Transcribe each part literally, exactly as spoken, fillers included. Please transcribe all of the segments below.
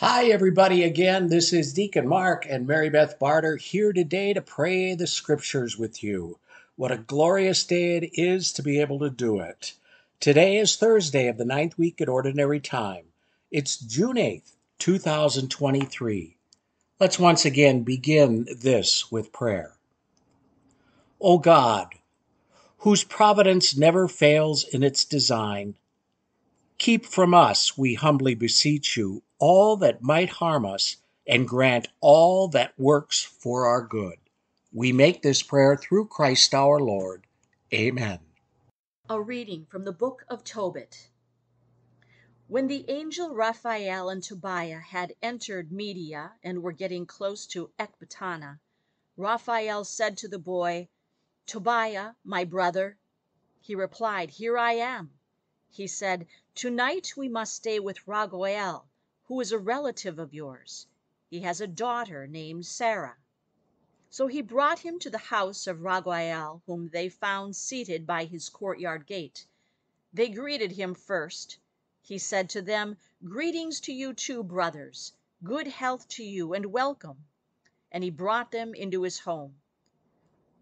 Hi, everybody, again. This is Deacon Mark and Mary Beth Barder here today to pray the Scriptures with you. What a glorious day it is to be able to do it. Today is Thursday of the ninth week in Ordinary Time. It's June eighth, two thousand twenty-three. Let's once again begin this with prayer. O God, whose providence never fails in its design, keep from us, we humbly beseech you, all that might harm us, and grant all that works for our good. We make this prayer through Christ our Lord. Amen. A reading from the book of Tobit. When the angel Raphael and Tobiah had entered Media and were getting close to Ecbatana, Raphael said to the boy, "Tobiah, my brother." He replied, "Here I am." He said, "Tonight we must stay with Raguel, who is a relative of yours. He has a daughter named Sarah." So he brought him to the house of Raguel, whom they found seated by his courtyard gate. They greeted him first. He said to them, "Greetings to you too, brothers. Good health to you and welcome." And he brought them into his home.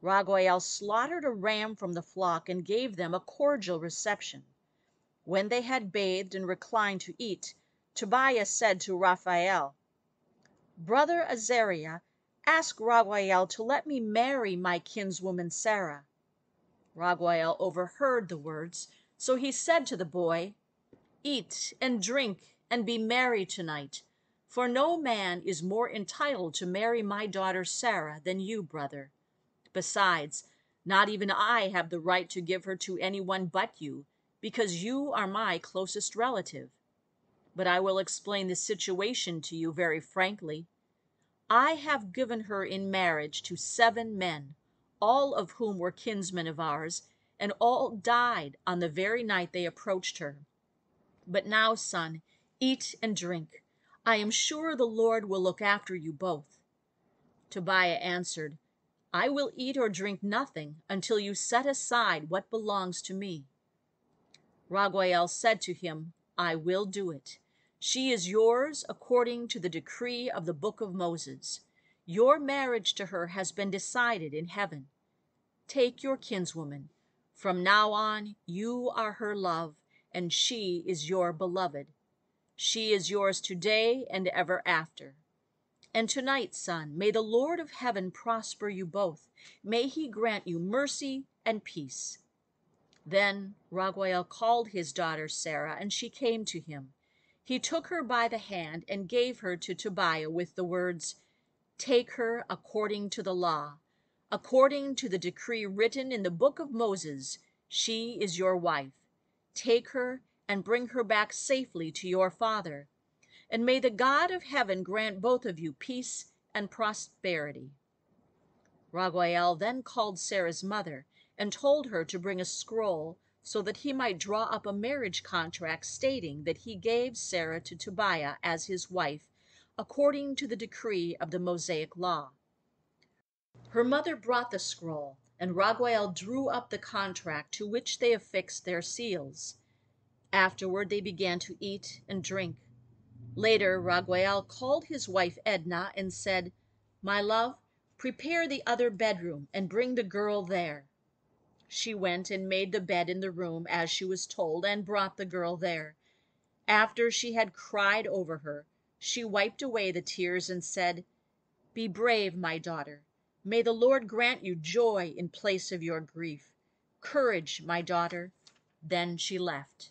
Raguel slaughtered a ram from the flock and gave them a cordial reception. When they had bathed and reclined to eat, Tobiah said to Raphael, "Brother Azaria, ask Raguel to let me marry my kinswoman Sarah." Raguel overheard the words, so he said to the boy, "Eat and drink and be merry tonight, for no man is more entitled to marry my daughter Sarah than you, brother. Besides, not even I have the right to give her to anyone but you, because you are my closest relative. But I will explain the situation to you very frankly. I have given her in marriage to seven men, all of whom were kinsmen of ours, and all died on the very night they approached her. But now, son, eat and drink. I am sure the Lord will look after you both." Tobiah answered, "I will eat or drink nothing until you set aside what belongs to me." Raguel said to him, "I will do it. She is yours according to the decree of the book of Moses. Your marriage to her has been decided in heaven. Take your kinswoman. From now on, you are her love, and she is your beloved. She is yours today and ever after. And tonight, son, may the Lord of heaven prosper you both. May he grant you mercy and peace." Then Raguel called his daughter Sarah, and she came to him. He took her by the hand and gave her to Tobiah with the words, "Take her according to the law. According to the decree written in the book of Moses, she is your wife. Take her and bring her back safely to your father. And may the God of heaven grant both of you peace and prosperity." Raguel then called Sarah's mother and told her to bring a scroll so that he might draw up a marriage contract stating that he gave Sarah to Tobiah as his wife, according to the decree of the Mosaic Law. Her mother brought the scroll, and Raguel drew up the contract to which they affixed their seals. Afterward they began to eat and drink. Later Raguel called his wife Edna and said, "My love, prepare the other bedroom and bring the girl there." She went and made the bed in the room as she was told and brought the girl there. After she had cried over her, she wiped away the tears and said, "Be brave, my daughter. May the Lord grant you joy in place of your grief. Courage, my daughter." Then she left.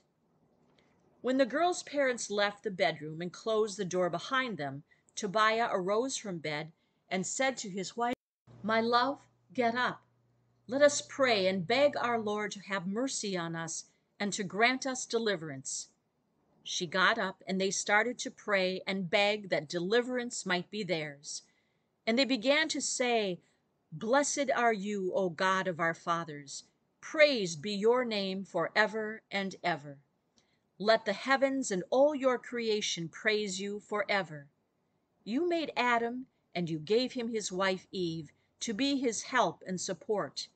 When the girl's parents left the bedroom and closed the door behind them, Tobiah arose from bed and said to his wife, "My love, get up. Let us pray and beg our Lord to have mercy on us and to grant us deliverance." She got up, and they started to pray and beg that deliverance might be theirs. And they began to say, "Blessed are you, O God of our fathers. Praised be your name forever and ever. Let the heavens and all your creation praise you forever. You made Adam, and you gave him his wife Eve to be his help and support.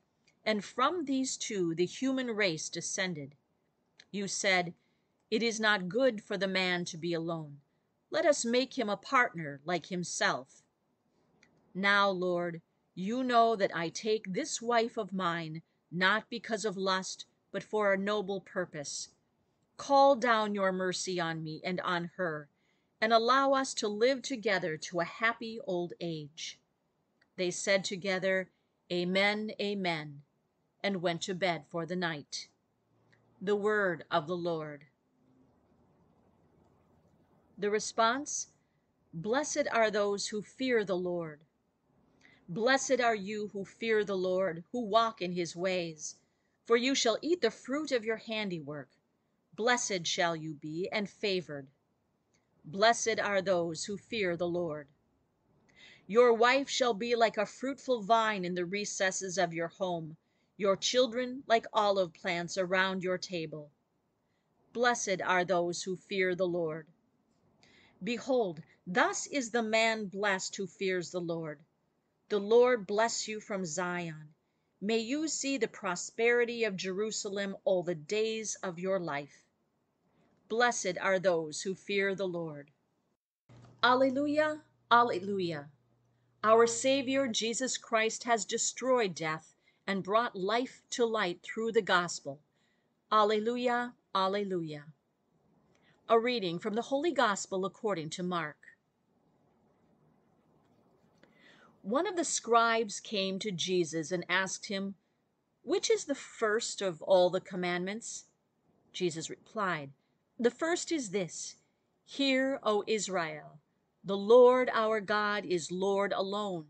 And from these two the human race descended. You said, 'It is not good for the man to be alone. Let us make him a partner like himself. Now, Lord, you know that I take this wife of mine, not because of lust, but for a noble purpose. Call down your mercy on me and on her, and allow us to live together to a happy old age. They said together, Amen, Amen, and went to bed for the night. The word of the Lord. The response, Blessed are those who fear the Lord. Blessed are you who fear the Lord, who walk in his ways, for you shall eat the fruit of your handiwork. Blessed shall you be, and favored. Blessed are those who fear the Lord. Your wife shall be like a fruitful vine in the recesses of your home, your children like olive plants around your table. Blessed are those who fear the Lord. Behold, thus is the man blessed who fears the Lord. The Lord bless you from Zion. May you see the prosperity of Jerusalem all the days of your life. Blessed are those who fear the Lord. Alleluia, alleluia. Our Savior Jesus Christ has destroyed death and brought life to light through the gospel. Alleluia, alleluia. A reading from the Holy Gospel according to Mark. One of the scribes came to Jesus and asked him, Which is the first of all the commandments? Jesus replied, The first is this, Hear, O Israel, the Lord our God is Lord alone.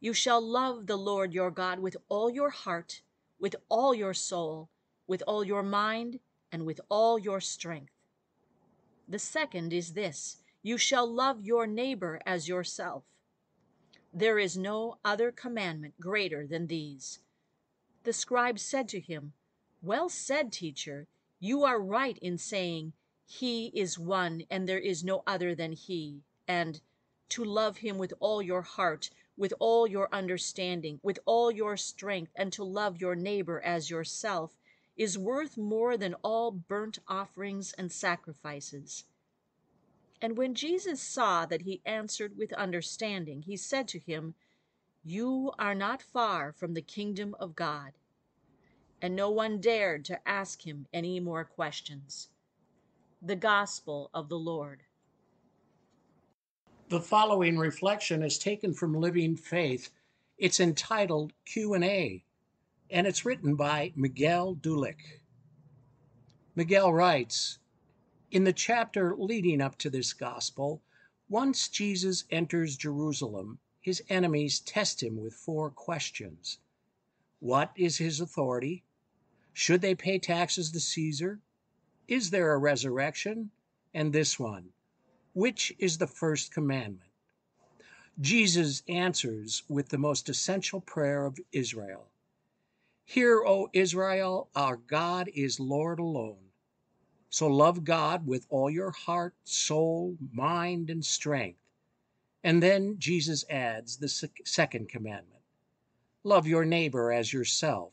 You shall love the Lord your God with all your heart, with all your soul, with all your mind, and with all your strength. The second is this, you shall love your neighbor as yourself. There is no other commandment greater than these. The scribe said to him, Well said, teacher, you are right in saying, He is one, and there is no other than He, and to love Him with all your heart, with all your understanding, with all your strength, and to love your neighbor as yourself, is worth more than all burnt offerings and sacrifices. And when Jesus saw that he answered with understanding, he said to him, You are not far from the kingdom of God. And no one dared to ask him any more questions. The Gospel of the Lord. The following reflection is taken from Living Faith. It's entitled Q and A. And it's written by Miguel Dulich. Miguel writes, In the chapter leading up to this gospel, once Jesus enters Jerusalem, his enemies test him with four questions. What is his authority? Should they pay taxes to Caesar? Is there a resurrection? And this one, which is the first commandment? Jesus answers with the most essential prayer of Israel. Hear, O Israel, our God is Lord alone. So love God with all your heart, soul, mind, and strength. And then Jesus adds the second commandment. Love your neighbor as yourself.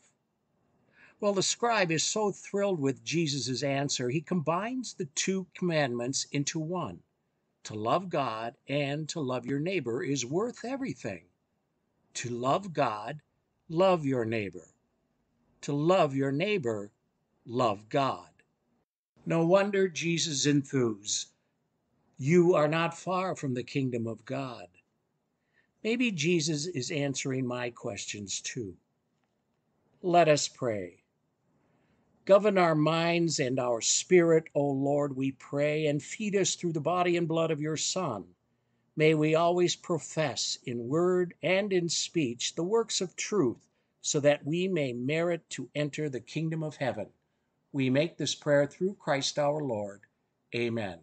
Well, the scribe is so thrilled with Jesus' answer, he combines the two commandments into one. To love God and to love your neighbor is worth everything. To love God, love your neighbor. To love your neighbor, love God. No wonder Jesus enthused, You are not far from the kingdom of God. Maybe Jesus is answering my questions too. Let us pray. Govern our minds and our spirit, O Lord, we pray, and feed us through the body and blood of your Son. May we always profess in word and in speech the works of truth, so that we may merit to enter the kingdom of heaven. We make this prayer through Christ our Lord. Amen.